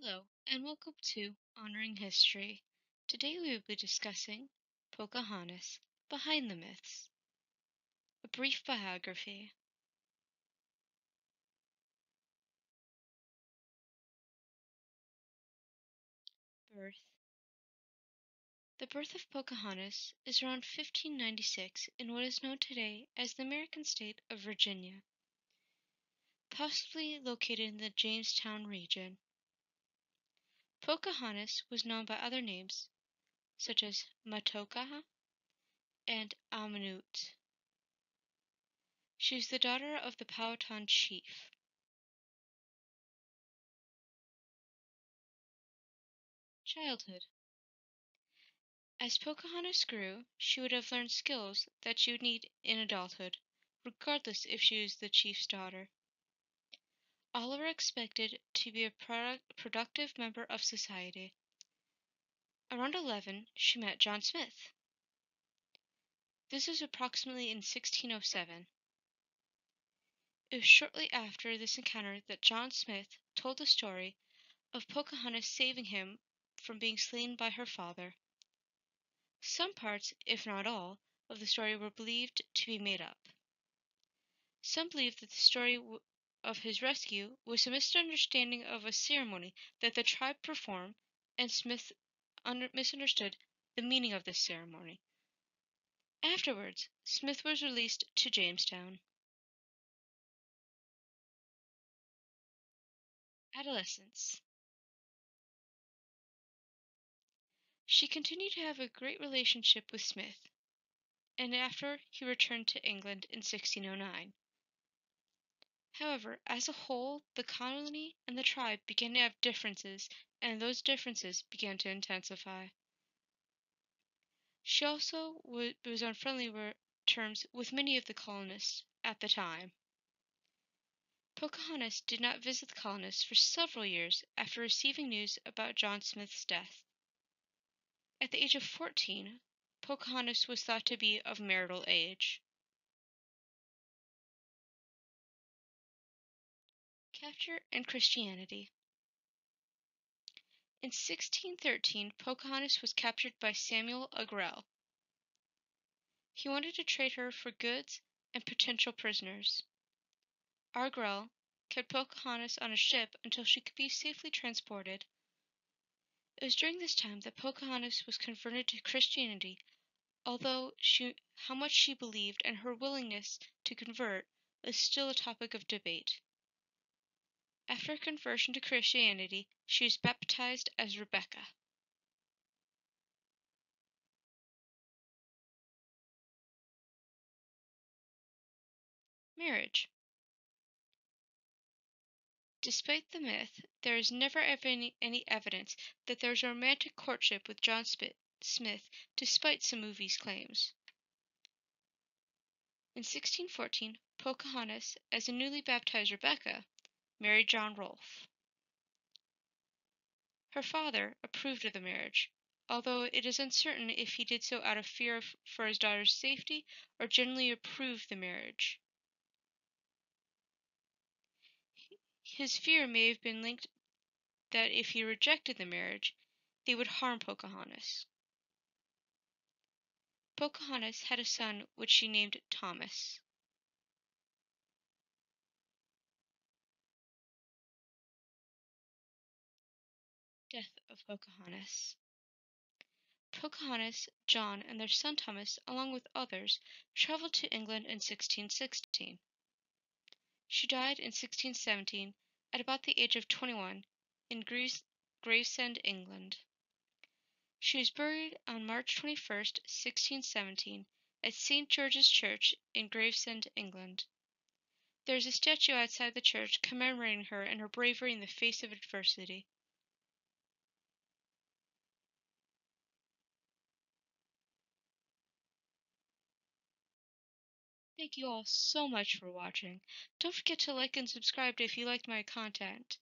Hello, and welcome to Honoring History. Today we will be discussing Pocahontas, Behind the Myths, a brief biography. Birth. The birth of Pocahontas is around 1596 in what is known today as the American state of Virginia, possibly located in the Jamestown region. Pocahontas was known by other names, such as Matokaha and Amanute. She was the daughter of the Powhatan chief. Childhood. As Pocahontas grew, she would have learned skills that she would need in adulthood, regardless if she was the chief's daughter. All were expected to be a productive member of society. Around 11, she met John Smith. This was approximately in 1607. It was shortly after this encounter that John Smith told the story of Pocahontas saving him from being slain by her father. Some parts, if not all, of the story were believed to be made up. Some believed that the story of his rescue was a misunderstanding of a ceremony that the tribe performed, and Smith misunderstood the meaning of this ceremony. Afterwards, Smith was released to Jamestown. Adolescence. She continued to have a great relationship with Smith, and after he returned to England in 1609. However, as a whole, the colony and the tribe began to have differences, and those differences began to intensify. She also was on friendly terms with many of the colonists at the time. Pocahontas did not visit the colonists for several years after receiving news about John Smith's death. At the age of 14, Pocahontas was thought to be of marital age. Capture and Christianity. In 1613, Pocahontas was captured by Samuel Argell. He wanted to trade her for goods and potential prisoners. Argell kept Pocahontas on a ship until she could be safely transported. It was during this time that Pocahontas was converted to Christianity, although how much she believed and her willingness to convert was still a topic of debate. After her conversion to Christianity, she was baptized as Rebecca. Marriage. Despite the myth, there is never any evidence that there was a romantic courtship with John Smith, despite some movies' claims. In 1614, Pocahontas, as a newly baptized Rebecca, married John Rolfe. Her father approved of the marriage, although it is uncertain if he did so out of fear for his daughter's safety or generally approved the marriage. His fear may have been linked that if he rejected the marriage, they would harm Pocahontas. Pocahontas had a son which she named Thomas. Death of Pocahontas. Pocahontas, John, and their son Thomas, along with others, traveled to England in 1616. She died in 1617 at about the age of 21 in Gravesend, England. She was buried on March 21, 1617 at St. George's Church in Gravesend, England. There is a statue outside the church commemorating her and her bravery in the face of adversity. Thank you all so much for watching. Don't forget to like and subscribe if you liked my content.